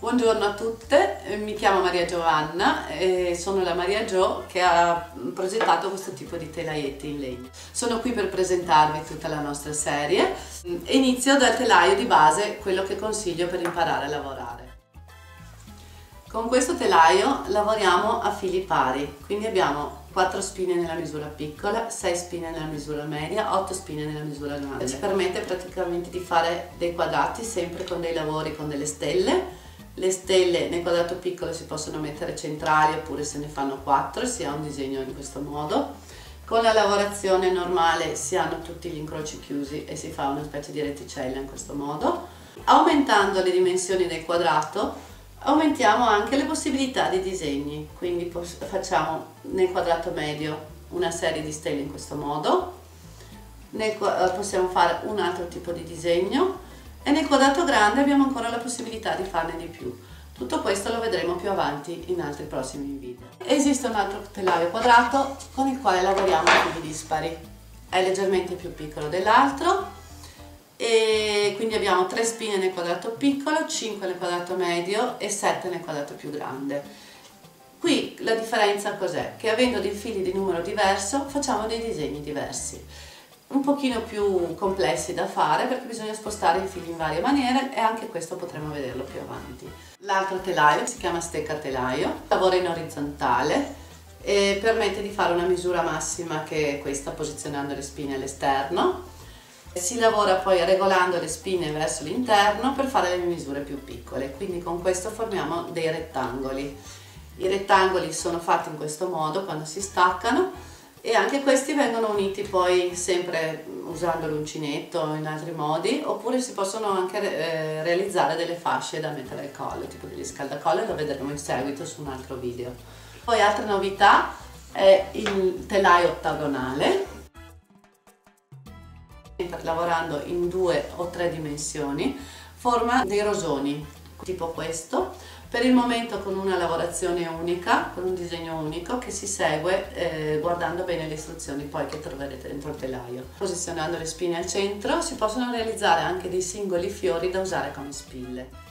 Buongiorno a tutte, mi chiamo Maria Giovanna e sono la Maria Gio che ha progettato questo tipo di telaiette in legno. Sono qui per presentarvi tutta la nostra serie e inizio dal telaio di base, quello che consiglio per imparare a lavorare. Con questo telaio lavoriamo a fili pari, quindi abbiamo 4 spine nella misura piccola, 6 spine nella misura media, 8 spine nella misura grande. Ci permette praticamente di fare dei quadrati sempre con dei lavori con delle stelle. Le stelle nel quadrato piccolo si possono mettere centrali oppure se ne fanno 4 e si ha un disegno in questo modo. Con la lavorazione normale si hanno tutti gli incroci chiusi e si fa una specie di reticella in questo modo. Aumentando le dimensioni del quadrato aumentiamo anche le possibilità di disegni, quindi facciamo nel quadrato medio una serie di stelle in questo modo, possiamo fare un altro tipo di disegno e nel quadrato grande abbiamo ancora la possibilità di farne di più. Tutto questo lo vedremo più avanti in altri prossimi video. Esiste un altro telaio quadrato con il quale lavoriamo a fili dispari, è leggermente più piccolo dell'altro e quindi abbiamo 3 spine nel quadrato piccolo, 5 nel quadrato medio e 7 nel quadrato più grande. Qui la differenza cos'è? Che avendo dei fili di numero diverso facciamo dei disegni diversi, un pochino più complessi da fare perché bisogna spostare i fili in varie maniere e anche questo potremo vederlo più avanti. L'altro telaio si chiama stecca telaio, lavora in orizzontale e permette di fare una misura massima che è questa, posizionando le spine all'esterno. Si lavora poi regolando le spine verso l'interno per fare le misure più piccole, quindi con questo formiamo dei rettangoli. I rettangoli sono fatti in questo modo quando si staccano e anche questi vengono uniti poi sempre usando l'uncinetto in altri modi, oppure si possono anche realizzare delle fasce da mettere al collo, tipo degli scaldacollo, lo vedremo in seguito su un altro video. Poi altra novità è il telaio ottagonale, lavorando in 2 o 3 dimensioni forma dei rosoni tipo questo, per il momento con una lavorazione unica, con un disegno unico che si segue guardando bene le istruzioni poi che troverete dentro il telaio. Posizionando le spine al centro si possono realizzare anche dei singoli fiori da usare come spille.